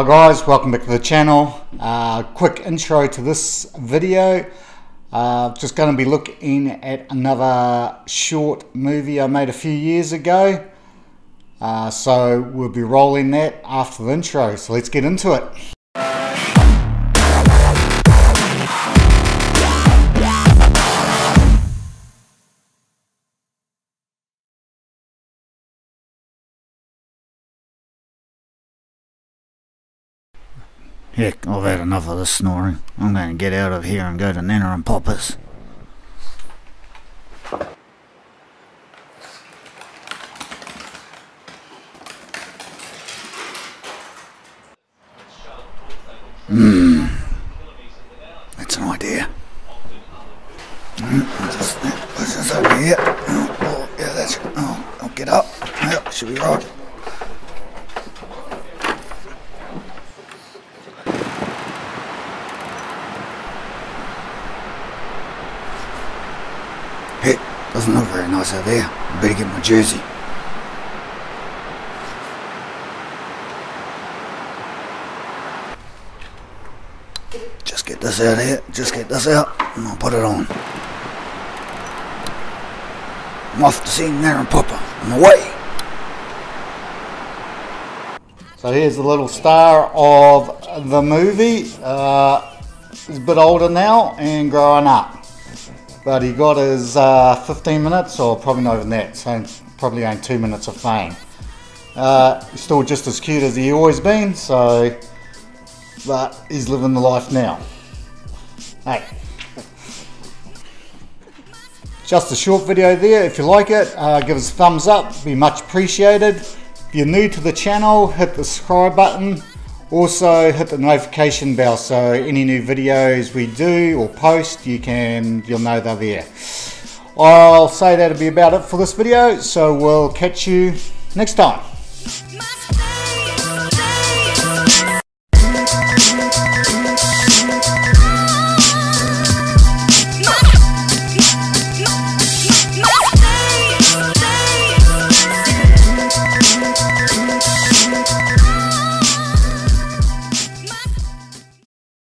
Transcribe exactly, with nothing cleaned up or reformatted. Hi guys, welcome back to the channel. Uh, quick intro to this video. Uh, just going to be looking at another short movie I made a few years ago. Uh, so we'll be rolling that after the intro. So let's get into it. Heck, I've had enough of this snoring. I'm going to get out of here and go to Nana and Papa's. Mmm. That's an idea. Mm, just, this is over here. Oh, oh, yeah, that's... Oh, I'll get up. Yep, should be right. Doesn't look very nice out there. I better get my jersey. Just get this out here. Just get this out, and I'll put it on. I'm off to see Nana and Papa. I'm away. So here's the little star of the movie. Uh, he's a bit older now and growing up. But he got his uh, fifteen minutes, or probably not even that, so probably only two minutes of fame. Uh, he's still just as cute as he always been, so, but he's living the life now. Hey. Just a short video there. If you like it, uh, give us a thumbs up, it'd be much appreciated. If you're new to the channel, hit the subscribe button. Also hit the notification bell so any new videos we do or post, you can, you'll know they're there. I'll say that'll be about it for this video, so we'll catch you next time.